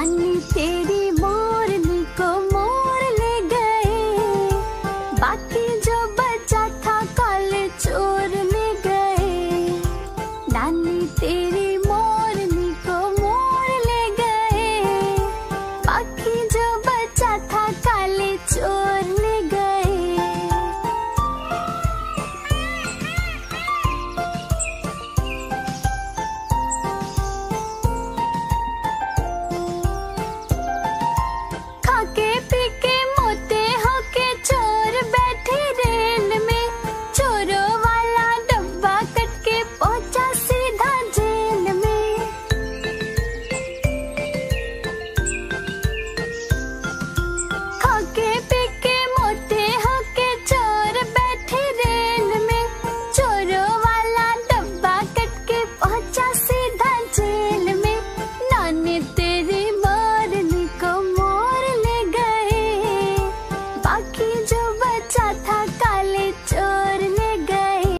अन्य तेरी